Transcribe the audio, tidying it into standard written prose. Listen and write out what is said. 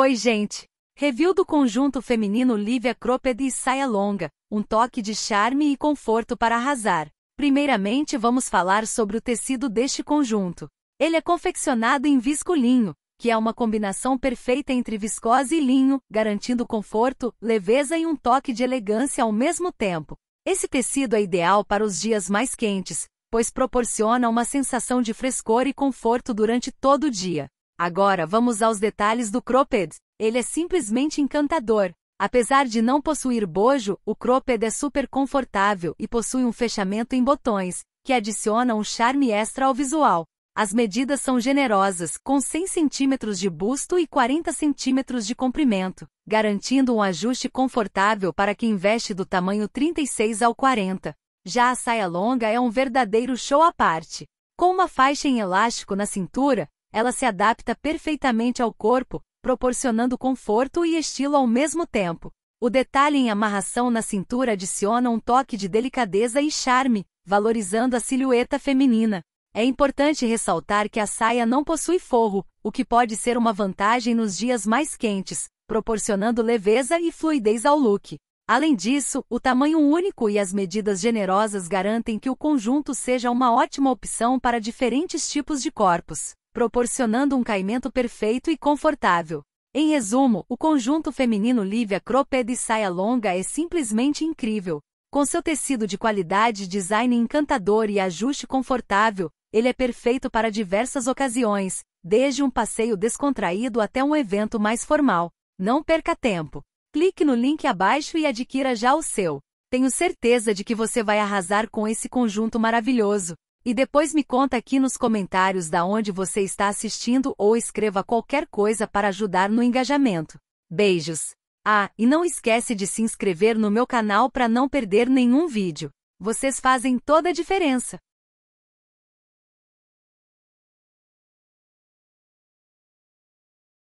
Oi, gente! Review do conjunto feminino Livia Cropped e Saia Longa, um toque de charme e conforto para arrasar. Primeiramente vamos falar sobre o tecido deste conjunto. Ele é confeccionado em visco-linho, que é uma combinação perfeita entre viscose e linho, garantindo conforto, leveza e um toque de elegância ao mesmo tempo. Esse tecido é ideal para os dias mais quentes, pois proporciona uma sensação de frescor e conforto durante todo o dia. Agora vamos aos detalhes do cropped. Ele é simplesmente encantador. Apesar de não possuir bojo, o cropped é super confortável e possui um fechamento em botões, que adiciona um charme extra ao visual. As medidas são generosas, com 100 cm de busto e 40 cm de comprimento, garantindo um ajuste confortável para quem veste do tamanho 36 ao 40. Já a saia longa é um verdadeiro show à parte. Com uma faixa em elástico na cintura, ela se adapta perfeitamente ao corpo, proporcionando conforto e estilo ao mesmo tempo. O detalhe em amarração na cintura adiciona um toque de delicadeza e charme, valorizando a silhueta feminina. É importante ressaltar que a saia não possui forro, o que pode ser uma vantagem nos dias mais quentes, proporcionando leveza e fluidez ao look. Além disso, o tamanho único e as medidas generosas garantem que o conjunto seja uma ótima opção para diferentes tipos de corpos, proporcionando um caimento perfeito e confortável. Em resumo, o conjunto feminino Livia Cropped e Saia Longa é simplesmente incrível. Com seu tecido de qualidade, design encantador e ajuste confortável, ele é perfeito para diversas ocasiões, desde um passeio descontraído até um evento mais formal. Não perca tempo. Clique no link abaixo e adquira já o seu. Tenho certeza de que você vai arrasar com esse conjunto maravilhoso. E depois me conta aqui nos comentários da onde você está assistindo ou escreva qualquer coisa para ajudar no engajamento. Beijos! Ah, e não esquece de se inscrever no meu canal para não perder nenhum vídeo. Vocês fazem toda a diferença!